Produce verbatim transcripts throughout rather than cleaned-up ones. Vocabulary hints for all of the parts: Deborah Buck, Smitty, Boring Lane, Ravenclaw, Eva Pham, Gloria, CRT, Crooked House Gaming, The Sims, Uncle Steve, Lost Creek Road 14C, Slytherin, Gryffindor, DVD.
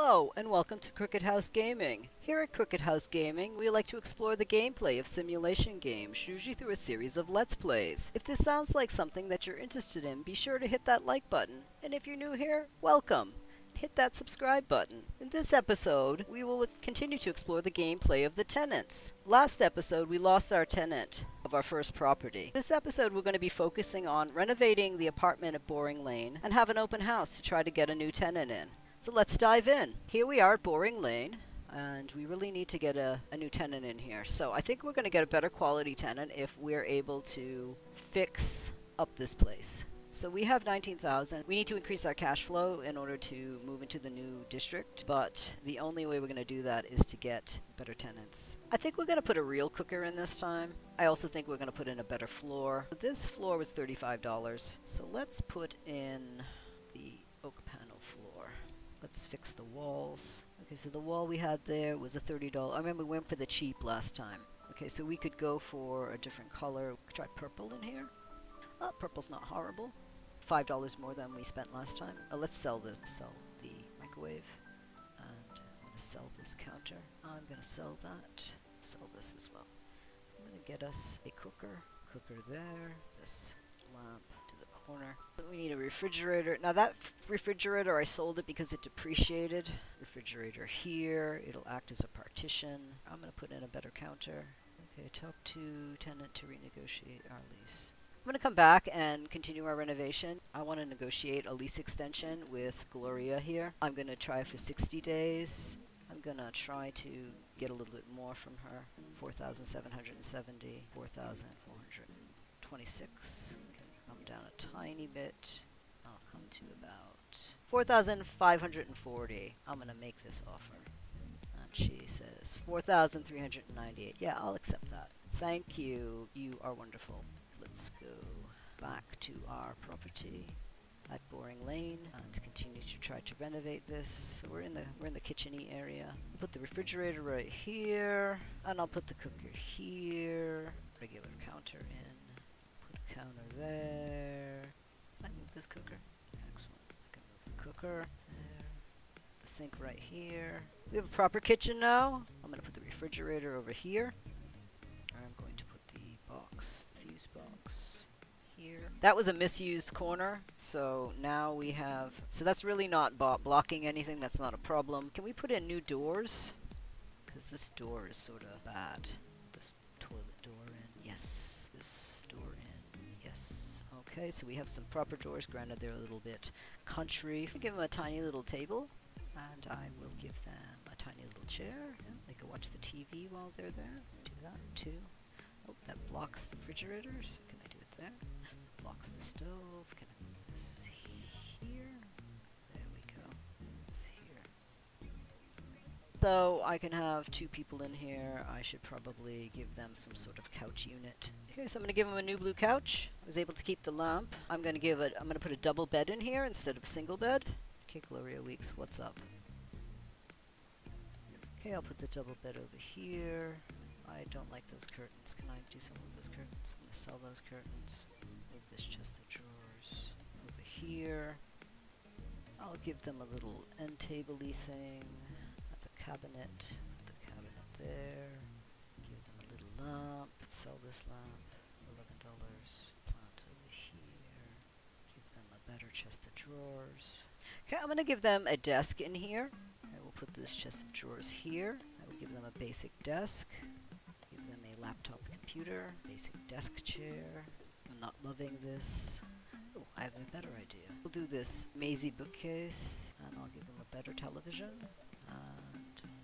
Hello and welcome to Crooked House Gaming. Here at Crooked House Gaming, we like to explore the gameplay of simulation games, usually through a series of Let's Plays. If this sounds like something that you're interested in, be sure to hit that like button. And if you're new here, welcome! Hit that subscribe button. In this episode, we will continue to explore the gameplay of the tenants. Last episode, we lost our tenant of our first property. This episode, we're going to be focusing on renovating the apartment at Boring Lane and have an open house to try to get a new tenant in. So let's dive in. Here we are at Boring Lane, and we really need to get a, a new tenant in here. So I think we're going to get a better quality tenant if we're able to fix up this place. So we have nineteen thousand. We need to increase our cash flow in order to move into the new district, but the only way we're going to do that is to get better tenants. I think we're going to put a real cooker in this time. I also think we're going to put in a better floor. This floor was thirty-five dollars. So let's put in the oak panel floor. Let's fix the walls. Okay, so the wall we had there was a thirty dollars. I remember we went for the cheap last time. Okay, so we could go for a different color. Try purple in here. Oh, purple's not horrible. five dollars more than we spent last time. Uh, let's sell this. Sell the microwave. And I'm going to sell this counter. I'm going to sell that. Sell this as well. I'm going to get us a cooker. Cooker there. This lamp to the corner. But we need a refrigerator. Now that refrigerator, I sold it because it depreciated. Refrigerator here. It'll act as a partition. I'm going to put in a better counter. Okay, talk to tenant to renegotiate our lease. I'm going to come back and continue our renovation. I want to negotiate a lease extension with Gloria here. I'm going to try for sixty days. I'm going to try to get a little bit more from her. four thousand seven hundred seventy, four thousand four hundred twenty-six. Okay, come down a tiny bit. I'll come to about four thousand five hundred forty. I'm going to make this offer. And she says four thousand three hundred ninety-eight. Yeah, I'll accept that. Thank you. You are wonderful. Let's go back to our property at Boring Lane and continue to try to renovate this. So we're in the we're in the kitcheny area. Put the refrigerator right here, and I'll put the cooker here. Regular counter in. Put a counter there. I move this cooker. Excellent. I can move the cooker there. The sink right here. We have a proper kitchen now. I'm going to put the refrigerator over here. I'm going to put the box. Box here. That was a misused corner, so now we have, so that's really not bo blocking anything. That's not a problem. Can we put in new doors? Because this door is sort of bad. This toilet door in. Yes. This door in. Yes. Okay, so we have some proper doors. Granted, they're a little bit country. If we give them a tiny little table, and I will give them a tiny little chair. Yeah, they can watch the T V while they're there. Do that too. Oh, that blocks the refrigerators. Can I do it there? Blocks the stove. Can I move this here? There we go. It's here. So I can have two people in here. I should probably give them some sort of couch unit. Okay, so I'm going to give them a new blue couch. I was able to keep the lamp. I'm going to give it. I'm going to put a double bed in here instead of a single bed. Okay, Gloria Weeks, what's up? Okay, I'll put the double bed over here. I don't like those curtains. Can I do something with those curtains? I'm going to sell those curtains. Move this chest of drawers over here. I'll give them a little end table-y thing. That's a cabinet. Put the cabinet there. Give them a little lamp. Sell this lamp for eleven dollars. Plant over here. Give them a better chest of drawers. Okay, I'm going to give them a desk in here. I will put this chest of drawers here. I will give them a basic desk. Laptop computer, basic desk chair. I'm not loving this. Oh, I have a better idea. We'll do this mazy bookcase, and I'll give them a better television, and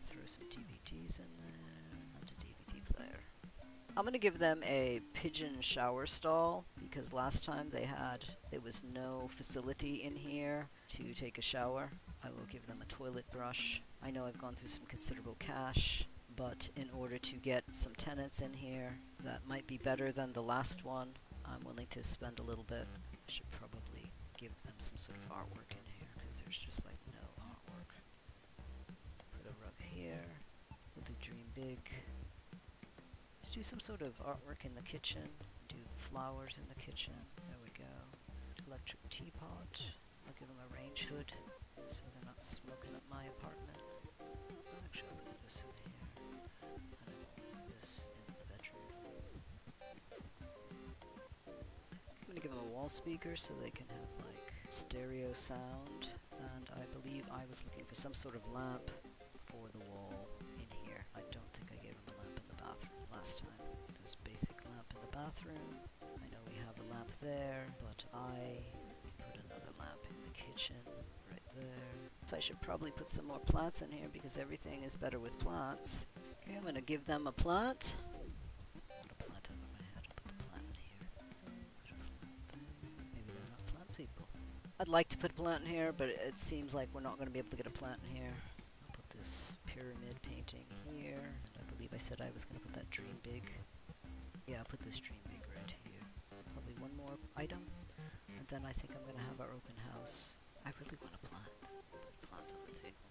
throw some D V Ds in there, and a D V D player. I'm going to give them a pigeon shower stall, because last time they had, there was no facility in here to take a shower. I will give them a toilet brush. I know I've gone through some considerable cash, but in order to get some tenants in here that might be better than the last one, I'm willing to spend a little bit. I should probably give them some sort of artwork in here, because there's just like no artwork. Put a rug here. We'll do dream big. Let's do some sort of artwork in the kitchen. Do flowers in the kitchen. There we go. Electric teapot. I'll give them a range hood so they're not smoking up my apartment. Actually, I'll put this in here. And I'll put this in the bedroom. I'm going to give them a wall speaker so they can have, like, stereo sound. And I believe I was looking for some sort of lamp for the wall in here. I don't think I gave them a lamp in the bathroom last time. This basic lamp in the bathroom. I know we have a lamp there, but I put another lamp in the kitchen right there. So I should probably put some more plants in here because everything is better with plants. Okay, I'm going to give them a plant. Not a plant over my head. I'll put the plant in here. Put a plant there. Maybe they're not plant people. I'd like to put a plant in here, but it, it seems like we're not going to be able to get a plant in here. I'll put this pyramid painting here. And I believe I said I was going to put that dream big. Yeah, I'll put this dream big right here. Probably one more item, and then I think I'm going to have our open house. I really want a plant. Put a plant on the table.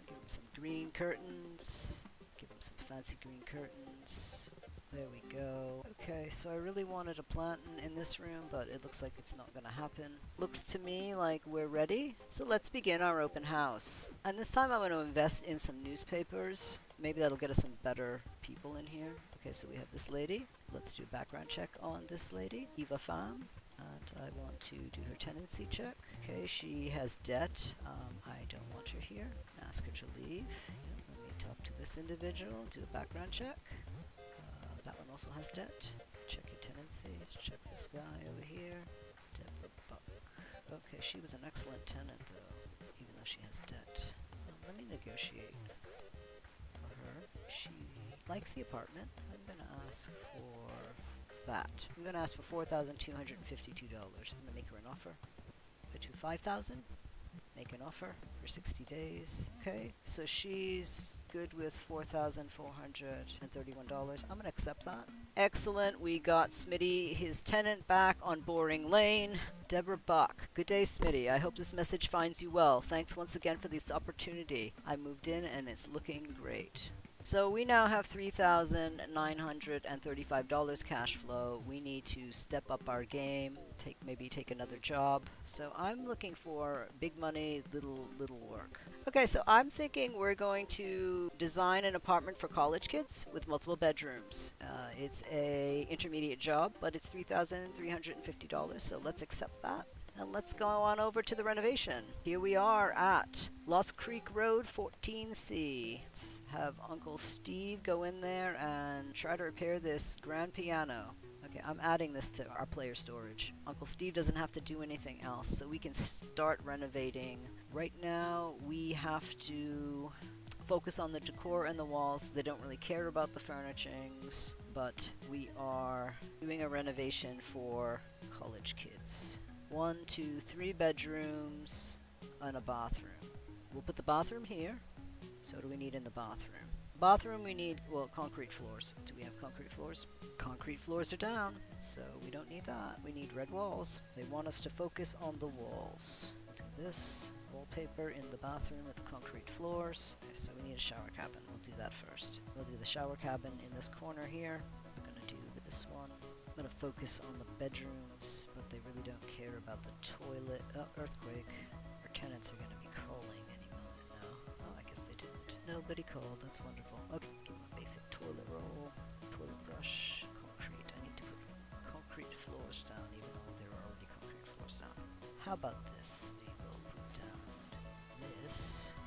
I'll give them some green curtains. Give them some fancy green curtains. There we go. Okay, so I really wanted a plant in, in this room, but it looks like it's not going to happen. Looks to me like we're ready. So let's begin our open house. And this time I'm going to invest in some newspapers. Maybe that'll get us some better people in here. Okay, so we have this lady. Let's do a background check on this lady, Eva Pham. And I want to do her tenancy check. Okay, she has debt. Um, I don't want her here. Ask her to leave. Yeah, let me talk to this individual. Do a background check. Uh, that one also has debt. Check your tenancies. Check this guy over here. Deborah Buck. Okay, she was an excellent tenant, though, even though she has debt. Um, let me negotiate for her. She likes the apartment. I'm going to ask for that. I'm going to ask for four thousand two hundred fifty-two dollars. I'm going to make her an offer. Go to five thousand dollars. Make an offer for sixty days. Okay, so she's good with four thousand four hundred thirty-one dollars. I'm going to accept that. Excellent. We got Smitty, his tenant, back on Boring Lane. Deborah Buck. Good day, Smitty. I hope this message finds you well. Thanks once again for this opportunity. I moved in and it's looking great. So we now have three thousand nine hundred thirty-five dollars cash flow. We need to step up our game, take maybe take another job. So I'm looking for big money, little little work. Okay, so I'm thinking we're going to design an apartment for college kids with multiple bedrooms. Uh, it's a intermediate job, but it's three thousand three hundred fifty dollars, so let's accept that. And let's go on over to the renovation. Here we are at Lost Creek Road fourteen C. Let's have Uncle Steve go in there and try to repair this grand piano. Okay, I'm adding this to our player storage. Uncle Steve doesn't have to do anything else, so we can start renovating. Right now, we have to focus on the decor and the walls. They don't really care about the furnishings, but we are doing a renovation for college kids. One, two, three bedrooms and a bathroom. We'll put the bathroom here. So what do we need in the bathroom? Bathroom we need, well, concrete floors. Do we have concrete floors? Concrete floors are down, so we don't need that. We need red walls. They want us to focus on the walls. Do this wallpaper in the bathroom with concrete floors. Okay, so we need a shower cabin. We'll do that first. We'll do the shower cabin in this corner here. I'm gonna do this one. I'm gonna focus on the bedrooms, but they really don't care about the toilet. Oh, earthquake. Our tenants are gonna be calling any moment now. Oh, I guess they didn't. Nobody called, that's wonderful. Okay, give them a basic toilet roll, toilet brush, concrete. I need to put concrete floors down, even though there are already concrete floors down. How about this? We will put down this.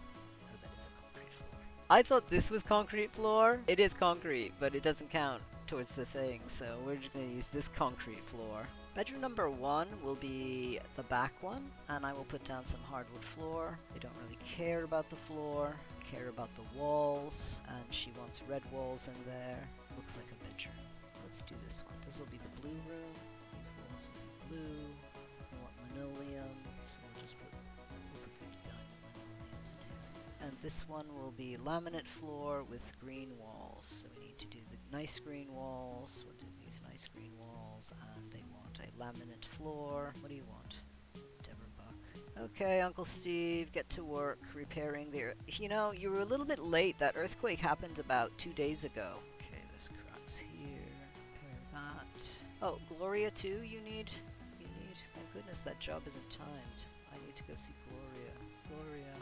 Oh, that is a concrete floor. I thought this was concrete floor. It is concrete, but it doesn't count towards the thing, so we're just going to use this concrete floor. Bedroom number one will be the back one, and I will put down some hardwood floor. They don't really care about the floor, care about the walls, and she wants red walls in there. Looks like a bedroom. Let's do this one. This will be the blue room. These walls will be blue. I want linoleum, so we'll just put, we'll put the diamond. And this one will be laminate floor with green walls, so we need to do nice green walls. We'll do these nice green walls, and they want a laminate floor. What do you want, Deborah Buck? Okay, Uncle Steve, get to work repairing the. You know, you were a little bit late. That earthquake happened about two days ago. Okay, this cracks here. Repair that. Oh, Gloria too. You need. You need. Thank goodness that job isn't timed. I need to go see Gloria. Gloria.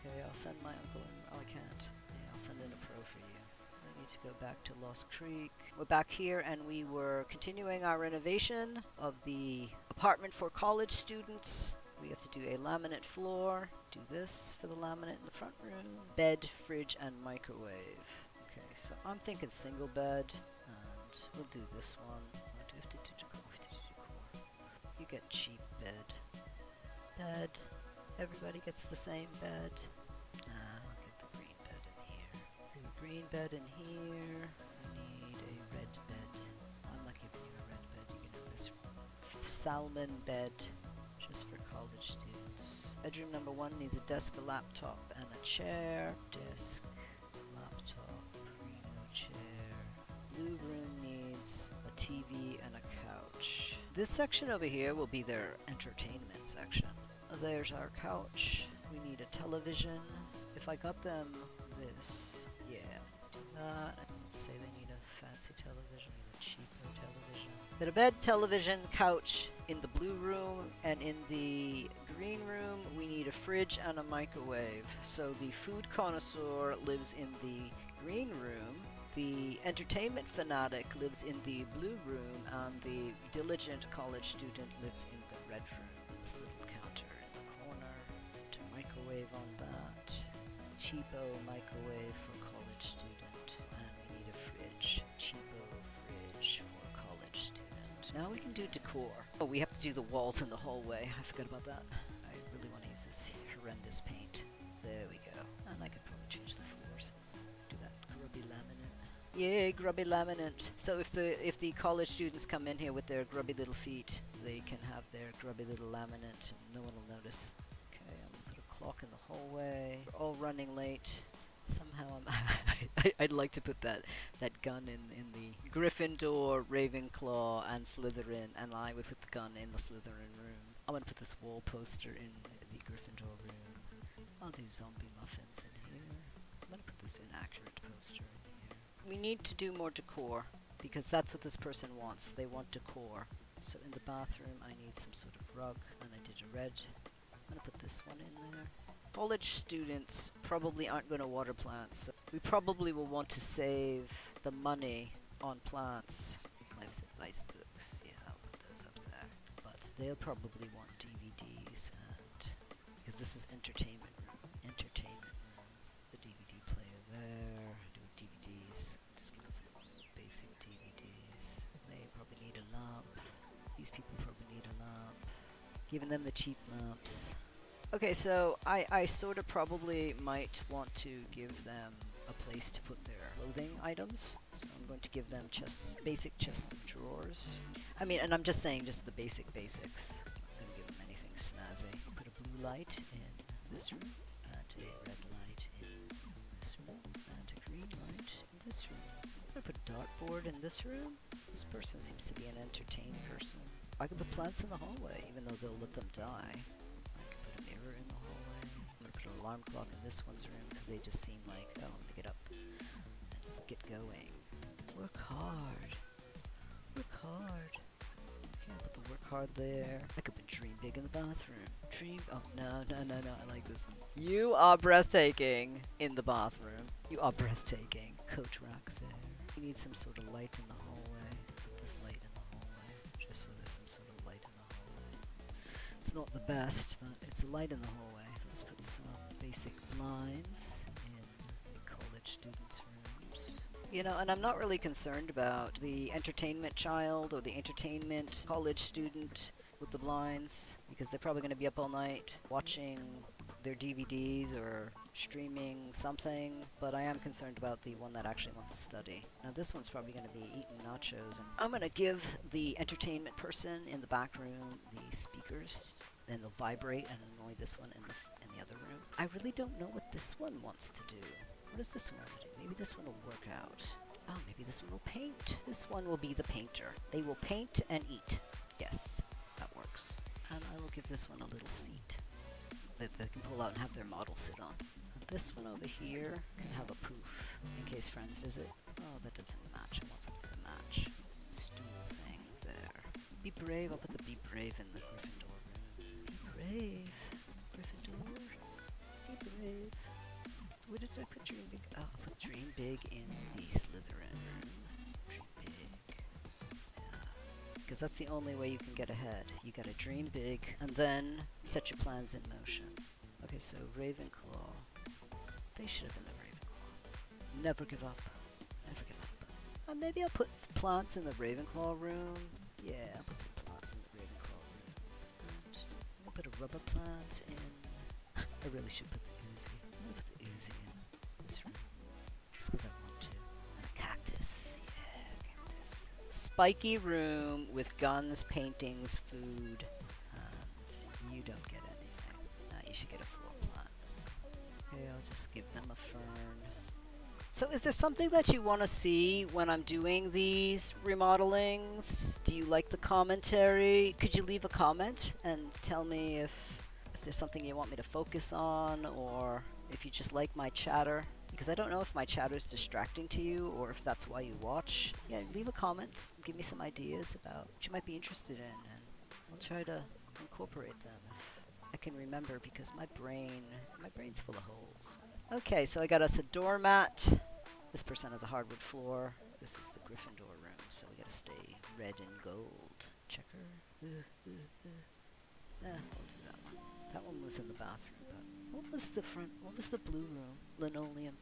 Okay, I'll send my uncle in. Oh, I can't. Yeah, I'll send in a pro for you. I need to go back to Lost Creek. We're back here, and we were continuing our renovation of the apartment for college students. We have to do a laminate floor. Do this for the laminate in the front room. Bed, fridge, and microwave. Okay, so I'm thinking single bed, and we'll do this one. What do we have to do? We have to do decor. You get cheap bed. Bed. Everybody gets the same bed. Ah, I'll get the green bed in here. Do a green bed in here. We need a red bed. I'm not giving you a red bed. You can have this salmon bed. Just for college students. Bedroom number one needs a desk, a laptop, and a chair. Desk, laptop, Reno chair. Blue room needs a T V and a couch. This section over here will be their entertainment section. There's our couch. We need a television. If I got them this, yeah, do that. I didn't say they need a fancy television, need a cheapo television. Get a bed, television, couch in the blue room, and in the green room we need a fridge and a microwave. So the food connoisseur lives in the green room, the entertainment fanatic lives in the blue room, and the diligent college student lives in the red room. This little counter in the corner, to microwave on that. Cheapo microwave for college student, and we need a fridge. Cheapo fridge for college student. Now we can do decor. Oh, we have to do the walls in the hallway. I forgot about that. I really want to use this horrendous paint. There we go. And I could probably change the floors. Do that grubby laminate. Yay, grubby laminate. So if the if the college students come in here with their grubby little feet, they can have their grubby little laminate and no one will notice. Okay, I'm gonna put a clock in the hallway. We're all running late. Somehow I'm I, I'd like to put that, that gun in, in the Gryffindor, Ravenclaw, and Slytherin, and I would put the gun in the Slytherin room. I'm going to put this wall poster in the Gryffindor room. I'll do zombie muffins in here. I'm going to put this inaccurate poster in here. We need to do more decor, because that's what this person wants. They want decor. So in the bathroom I need some sort of rug, and I did a red. I'm going to put this one in there. College students probably aren't going to water plants. So we probably will want to save the money on plants. Life's advice books, yeah, I'll put those up there. But they'll probably want D V Ds, and because this is entertainment room, entertainment room. The D V D player there. Do D V Ds. Just give us some basic D V Ds. They probably need a lamp. These people probably need a lamp. Giving them the cheap lamps. Okay, so I, I sort of probably might want to give them a place to put their clothing items. So I'm going to give them chests, basic chests of drawers. I mean, and I'm just saying just the basic basics. I'm not going to give them anything snazzy. Put a blue light in this room, and a red light in this room, and a green light in this room. I'm going to put a dartboard in this room. This person seems to be an entertained person. I could put plants in the hallway, even though they'll let them die. In the hallway. I'm going to put an alarm clock in this one's room because they just seem like, oh, I'm going to get up and get going. Work hard. Work hard. Okay, I'll put the work hard there. I could put dream big in the bathroom. Dream, oh, no, no, no, no, I like this one. You are breathtaking in the bathroom. You are breathtaking. Coat rack there. You need some sort of light in the hallway. Put this light in the hallway just so there's some sort of It's not the best, but it's a light in the hallway. Let's put some basic blinds in the college students' rooms. You know, and I'm not really concerned about the entertainment child or the entertainment college student with the blinds, because they're probably going to be up all night watching their D V Ds or streaming something, but I am concerned about the one that actually wants to study. Now this one's probably going to be eating nachos, and I'm going to give the entertainment person in the back room the speakers, then they'll vibrate and annoy this one in the, f in the other room. I really don't know what this one wants to do. What does this one want to do? Maybe this one will work out. Oh, maybe this one will paint. This one will be the painter. They will paint and eat. Yes, that works. And I will give this one a little seat that they can pull out and have their model sit on. And this one over here can have a poof in case friends visit. Oh, that doesn't match. I want something to match. Stool thing there. Be brave. I'll put the be brave in the Gryffindor room. Be brave. because that's the only way you can get ahead. You gotta dream big and then set your plans in motion. Okay, so Ravenclaw. They should have been the Ravenclaw. Never give up. Never give up. Or maybe I'll put plants in the Ravenclaw room. Yeah, I'll put some plants in the Ravenclaw room. And I'll put a rubber plant in. I really should put the Uzi. I'm gonna put the Uzi in this room. Just because I want to. And a cactus. Yeah, cactus. Spiky room with guns, paintings, food. And you don't get anything. Uh, you should get a floor plant. Okay, I'll just give them a fern. So is there something that you want to see when I'm doing these remodelings? Do you like the commentary? Could you leave a comment and tell me if, if there's something you want me to focus on, or if you just like my chatter? Because I don't know if my chatter is distracting to you or if that's why you watch. Yeah, leave a comment. Give me some ideas about what you might be interested in, and I'll try to incorporate them if I can remember, because my brain, my brain's full of holes. Okay, so I got us a doormat. This person has a hardwood floor. This is the Gryffindor room, so we gotta stay red and gold. Checker. Uh, uh, uh. Nah, we'll do that one. That one was in the bathroom, but what was the front? What was the blue room? Linoleum.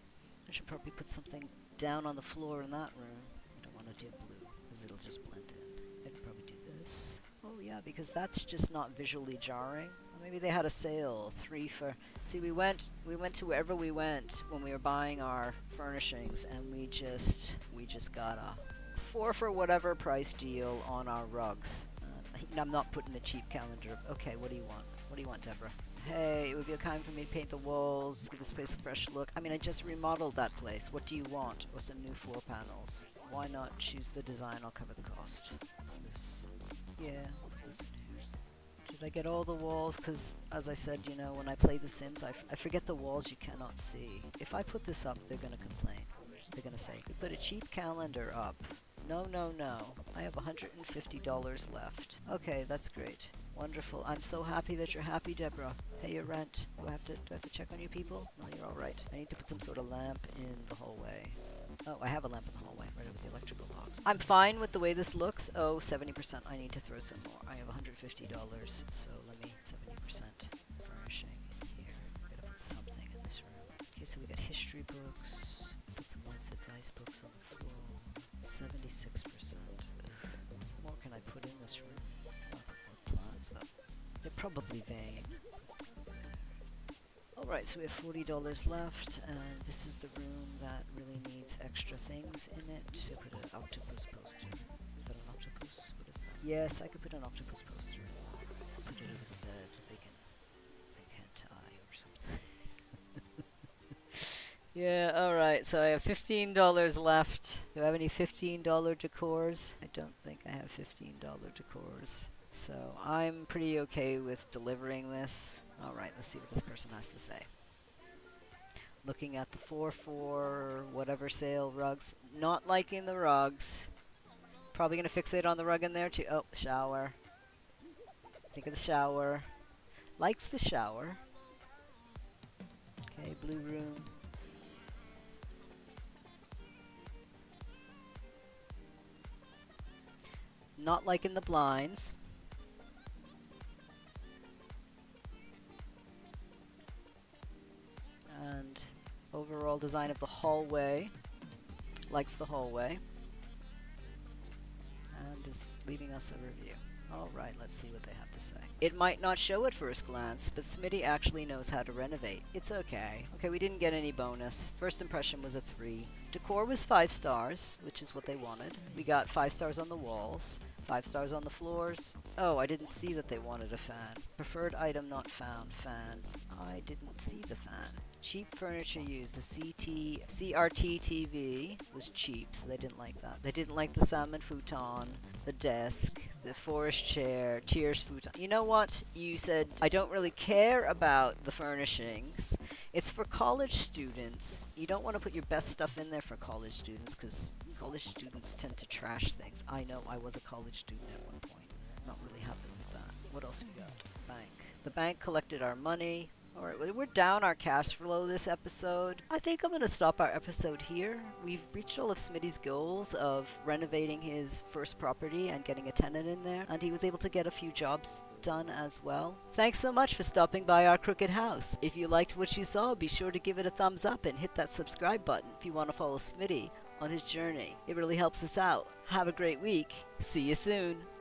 I should probably put something down on the floor in that room. I don't want to do blue, because it'll just blend in. I could probably do this. Oh yeah, because that's just not visually jarring. Maybe they had a sale, three for... See, we went we went to wherever we went when we were buying our furnishings, and we just we just got a four for whatever price deal on our rugs. Uh, I'm not putting the cheap calendar. Okay, what do you want? What do you want, Deborah? Hey, it would be kind for me to paint the walls, give this place a fresh look. I mean, I just remodeled that place. What do you want? Or some new floor panels. Why not choose the design? I'll cover the cost. What's this? Yeah, this did I get all the walls? Because, as I said, you know, when I play The Sims, I, f I forget the walls you cannot see. If I put this up, they're going to complain. They're going to say, you put a cheap calendar up. No, no, no. I have one hundred fifty dollars left. Okay, that's great. Wonderful. I'm so happy that you're happy, Deborah. Pay your rent. Do I have to, do I have to check on you people? No, you're all right. I need to put some sort of lamp in the hallway. Oh, I have a lamp in the hallway, right over the electrical box. I'm fine with the way this looks. Oh, seventy percent. I need to throw some more. I have one hundred fifty dollars, so let me seventy percent furnishing in here. I'm gonna put something in this room. Okay, so we got history books. Put some wife's advice books on the floor. seventy-six percent. What more can I put in this room? I want to put more plants up. They're probably vain. Alright, so we have forty dollars left, and this is the room that really needs extra things in it. I put an octopus poster. Is that an octopus? What is that? Yes, I could put an octopus poster. Put it over the bed. They can, they can't tie or something. Yeah, alright, so I have fifteen dollars left. Do I have any fifteen dollar decors? I don't think I have fifteen dollar decors. So I'm pretty okay with delivering this. Alright, let's see what this person has to say. Looking at the four for whatever sale rugs. Not liking the rugs. Probably going to fixate on the rug in there too. Oh, shower. Think of the shower. Likes the shower. Okay, blue room. Not liking the blinds. And overall design of the hallway. Likes the hallway. And is leaving us a review. Alright, let's see what they have to say. It might not show at first glance, but Smitty actually knows how to renovate. It's okay. Okay, we didn't get any bonus. First impression was a three. Decor was five stars, which is what they wanted. We got five stars on the walls. Five stars on the floors. Oh, I didn't see that they wanted a fan. Preferred item not found. Fan. I didn't see the fan. Cheap furniture used. The C R T T V was cheap, so they didn't like that. They didn't like the salmon futon, the desk, the forest chair, tears futon. You know what? You said, I don't really care about the furnishings. It's for college students. You don't want to put your best stuff in there for college students, because college students tend to trash things. I know, I was a college student at one point. Not really happy with that. What else we got? Bank. The bank collected our money. All right, well, we're down our cash flow this episode. I think I'm going to stop our episode here. We've reached all of Smitty's goals of renovating his first property and getting a tenant in there, and he was able to get a few jobs done as well. Thanks so much for stopping by our Crooked House. If you liked what you saw, be sure to give it a thumbs up and hit that subscribe button if you want to follow Smitty on his journey. It really helps us out. Have a great week. See you soon.